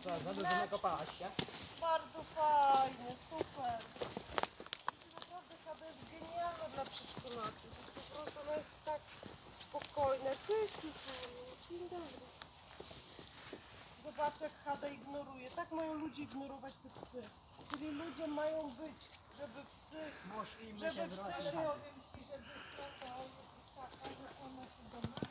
Zakopałaś się? Bardzo fajnie, super. Naprawdę KB jest genialna dla przedszkolaków. To jest po prostu, ona jest tak spokojna. Dzień dobry. Zobacz, jak HD ignoruje. Tak mają ludzie ignorować te psy. Czyli ludzie mają być, żeby psy, żeby psy się owięźli, żeby skakały, żeby one się domagali.